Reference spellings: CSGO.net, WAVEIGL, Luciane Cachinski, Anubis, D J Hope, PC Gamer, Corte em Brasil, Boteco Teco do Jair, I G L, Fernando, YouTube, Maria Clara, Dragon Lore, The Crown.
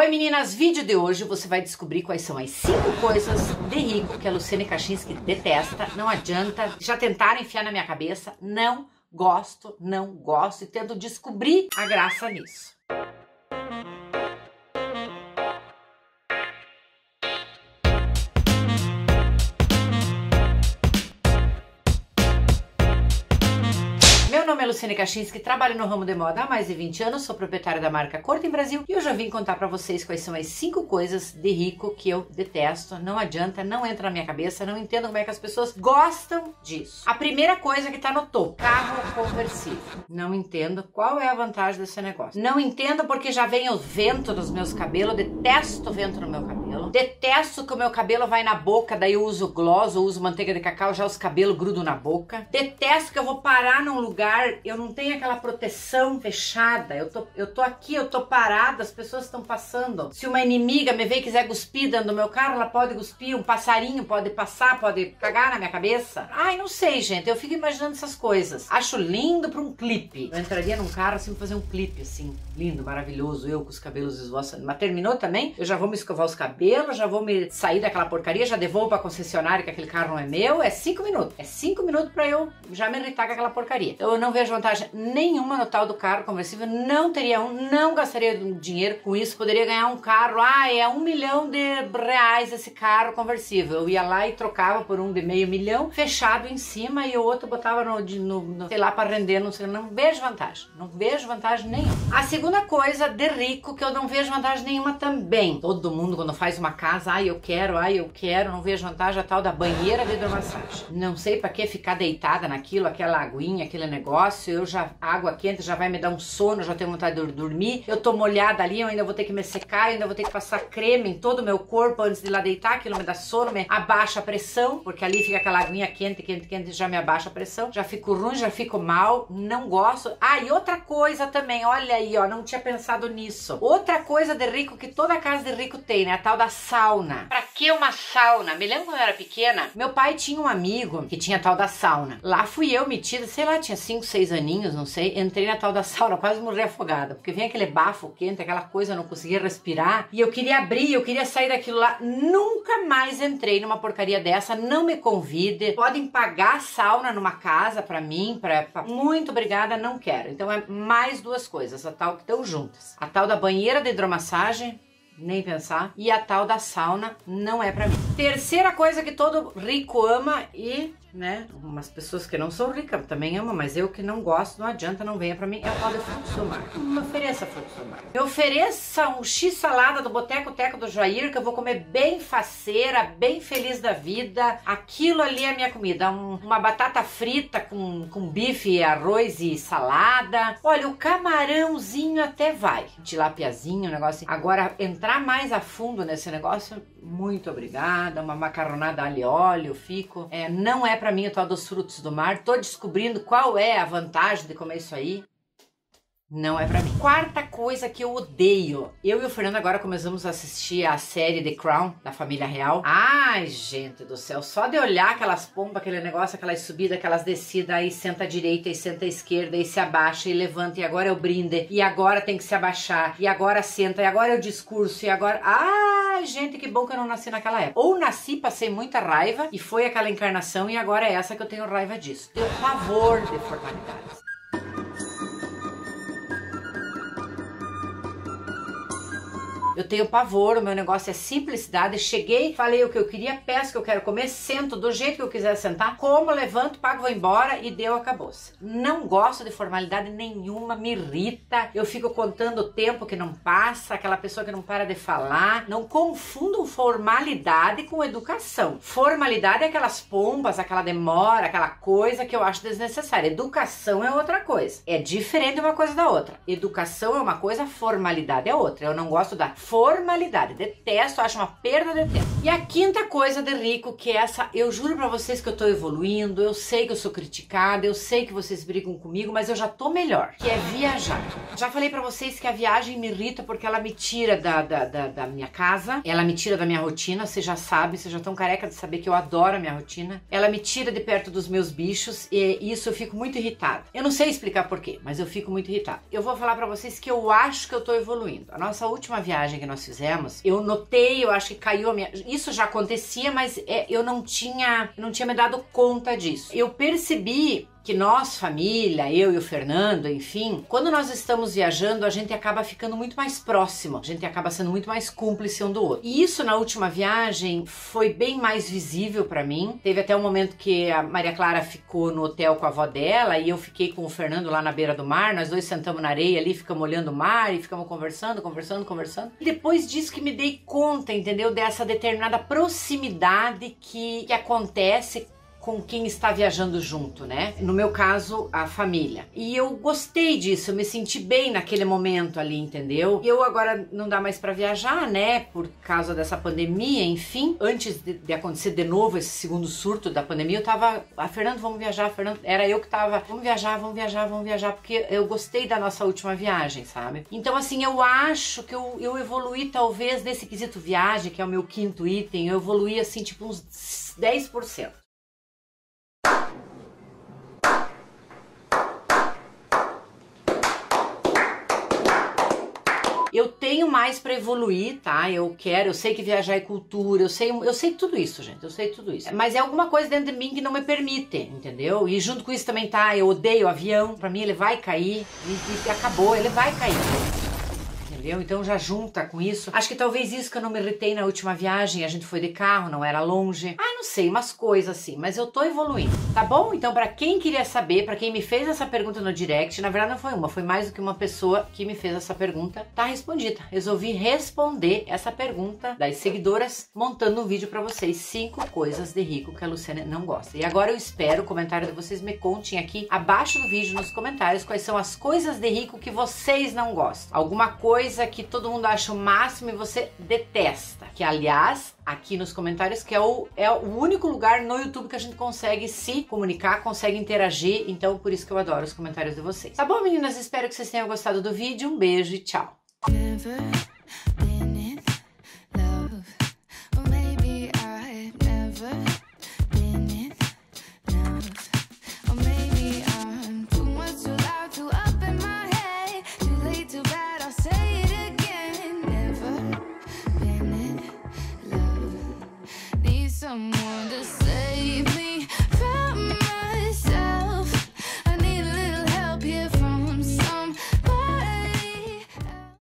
Oi meninas, vídeo de hoje você vai descobrir quais são as 5 coisas de rico que a Luciane Cachinski detesta. Não adianta, já tentaram enfiar na minha cabeça, não gosto e tento descobrir a graça nisso. Eu sou Luciane Cachinski, trabalho no ramo de moda há mais de 20 anos, sou proprietária da marca Corte em Brasil e eu já vim contar pra vocês quais são as 5 coisas de rico que eu detesto. Não adianta, não entra na minha cabeça, não entendo como é que as pessoas gostam disso. A primeira coisa que tá no topo, carro conversível. Não entendo qual é a vantagem desse negócio. Não entendo porque já vem o vento nos meus cabelos, detesto o vento no meu cabelo. Detesto que o meu cabelo vai na boca, daí eu uso gloss, eu uso manteiga de cacau, já os cabelos grudam na boca. Detesto que eu vou parar num lugar, eu não tenho aquela proteção fechada, eu tô aqui, eu tô parada, as pessoas estão passando. Se uma inimiga me vê e quiser cuspir dentro do meu carro, ela pode cuspir, um passarinho pode passar, pode cagar na minha cabeça. Ai, não sei, gente, eu fico imaginando essas coisas. Acho lindo pra um clipe. Eu entraria num carro assim pra fazer um clipe, assim, lindo, maravilhoso, eu com os cabelos esvoaçando. Mas terminou também, eu já vou me escovar os cabelos, já vou me sair daquela porcaria, já devolvo pra concessionária que aquele carro não é meu, é 5 minutos. É 5 minutos pra eu já me irritar com aquela porcaria. Então eu não vejo vantagem nenhuma no tal do carro conversível, não teria um, não gastaria dinheiro com isso, poderia ganhar um carro, é 1 milhão de reais esse carro conversível, eu ia lá e trocava por um de meio milhão, fechado em cima e o outro botava no sei lá, para render, não sei, não vejo vantagem nenhuma. A segunda coisa de rico que eu não vejo vantagem nenhuma também, todo mundo quando faz uma casa, ai eu quero, não vejo vantagem, a tal da banheira de hidromassagem, não sei pra que ficar deitada naquilo, aquela aguinha, aquele negócio, a água quente já vai me dar um sono, já tenho vontade de dormir, eu tô molhada ali, eu ainda vou ter que me secar, eu ainda vou ter que passar creme em todo o meu corpo antes de ir lá deitar, aquilo me dá sono, me abaixa a pressão, porque ali fica aquela aguinha quente, já me abaixa a pressão, já fico ruim, já fico mal, não gosto. E outra coisa também, olha aí, ó, não tinha pensado nisso. Outra coisa de rico que toda casa de rico tem, né, a tal da sauna. Pra que uma sauna? Me lembro quando eu era pequena, meu pai tinha um amigo que tinha a tal da sauna. Lá fui eu metida, sei lá, tinha 5, 6 aninhos, não sei, entrei na tal da sauna, quase morri afogada, porque vinha aquele bafo quente, aquela coisa, eu não conseguia respirar e eu queria abrir, eu queria sair daquilo lá. Nunca mais entrei numa porcaria dessa, não me convide, podem pagar sauna numa casa pra mim, muito obrigada, não quero. Então é mais 2 coisas, a tal que estão juntas, a tal da banheira de hidromassagem, nem pensar, e a tal da sauna não é pra mim. Terceira coisa que todo rico ama e, né, umas pessoas que não são ricas também amam, mas eu que não gosto, não adianta, não venha pra mim, é o tal de frutos do mar. Me ofereça frutos do mar. Me ofereça um x-salada do Boteco Teco do Jair, que eu vou comer bem faceira, bem feliz da vida. Aquilo ali é a minha comida. Uma batata frita com bife, arroz e salada. Olha, o camarãozinho até vai. Tilapiazinho, o negócio. Agora, entrar mais a fundo nesse negócio, muito obrigada. Uma macarronada alho e óleo, eu fico. Não é pra mim o tal dos frutos do mar, tô descobrindo qual é a vantagem de comer isso aí. Não é pra mim. Quarta coisa que eu odeio. Eu e o Fernando agora começamos a assistir a série The Crown, da família real. Ai, gente do céu. Só de olhar aquelas pombas, aquele negócio, aquelas subidas, aquelas descidas, aí senta à direita, e senta à esquerda, e se abaixa, e levanta, e agora é o brinde, e agora tem que se abaixar, e agora senta, e agora é o discurso, e agora... Ai, gente, que bom que eu não nasci naquela época. Ou nasci, passei muita raiva, e foi aquela encarnação, e agora é essa que eu tenho raiva disso. Tenho pavor de formalidades. Eu tenho pavor, o meu negócio é simplicidade. Cheguei, falei o que eu queria, peço o que eu quero comer, sento do jeito que eu quiser sentar, como, levanto, pago, vou embora e deu, acabou-se. Não gosto de formalidade nenhuma, me irrita. Eu fico contando o tempo que não passa, aquela pessoa que não para de falar. Não confundam formalidade com educação. Formalidade é aquelas pombas, aquela demora, aquela coisa que eu acho desnecessária. Educação é outra coisa. É diferente uma coisa da outra. Educação é uma coisa, formalidade é outra. Eu não gosto da formalidade, detesto, acho uma perda de tempo. E a quinta coisa de rico, que é essa, eu juro pra vocês que eu tô evoluindo, eu sei que eu sou criticada, eu sei que vocês brigam comigo, mas eu já tô melhor, que é viajar. Já falei pra vocês que a viagem me irrita porque ela me tira da minha casa, ela me tira da minha rotina, vocês já sabem, vocês já estão careca de saber que eu adoro a minha rotina, ela me tira de perto dos meus bichos e isso eu fico muito irritada. Eu não sei explicar porquê, mas eu fico muito irritada. Eu vou falar pra vocês que eu acho que eu tô evoluindo. A nossa última viagem que nós fizemos, eu notei, eu acho que caiu a minha... Isso já acontecia, mas eu não tinha me dado conta disso. Eu percebi que nós, família, eu e o Fernando, enfim, quando nós estamos viajando, a gente acaba ficando muito mais próximo, a gente acaba sendo muito mais cúmplice um do outro. E isso na última viagem foi bem mais visível pra mim. Teve até um momento que a Maria Clara ficou no hotel com a avó dela e eu fiquei com o Fernando lá na beira do mar, nós dois sentamos na areia ali, ficamos olhando o mar e ficamos conversando. E depois disso que me dei conta, entendeu? Dessa determinada proximidade que acontece com quem está viajando junto, né? No meu caso, a família. E eu gostei disso, eu me senti bem naquele momento ali, entendeu? Eu agora não dá mais pra viajar, né? Por causa dessa pandemia, enfim. Antes de acontecer de novo esse segundo surto da pandemia, eu tava... Ah, Fernando, vamos viajar, Fernando. Era eu que tava... Vamos viajar. Porque eu gostei da nossa última viagem, sabe? Então, assim, eu acho que eu evoluí talvez nesse quesito viagem, que é o meu quinto item. Eu evoluí, assim, tipo uns 10%. Eu tenho mais pra evoluir, tá? Eu sei que viajar é cultura, eu sei tudo isso, gente, eu sei tudo isso. Mas é alguma coisa dentro de mim que não me permite, entendeu? E junto com isso também tá, eu odeio avião, pra mim ele vai cair, e acabou, ele vai cair. Entendeu? Então já junta com isso. Acho que talvez isso que eu não me irritei na última viagem, a gente foi de carro, não era longe. Ah, não sei, umas coisas assim, mas eu tô evoluindo, tá bom? Então pra quem queria saber, pra quem me fez essa pergunta no direct, na verdade não foi uma, foi mais do que uma pessoa que me fez essa pergunta, tá respondida. Resolvi responder essa pergunta das seguidoras, montando um vídeo pra vocês, 5 coisas de rico que a Luciane não gosta. E agora eu espero o comentário de vocês, me contem aqui abaixo do vídeo, nos comentários, quais são as coisas de rico que vocês não gostam. Alguma coisa que todo mundo acha o máximo e você detesta, que aliás aqui nos comentários, que é o único lugar no YouTube que a gente consegue se comunicar, consegue interagir, então por isso que eu adoro os comentários de vocês. Tá bom, meninas? Espero que vocês tenham gostado do vídeo, um beijo e tchau! Someone to save me.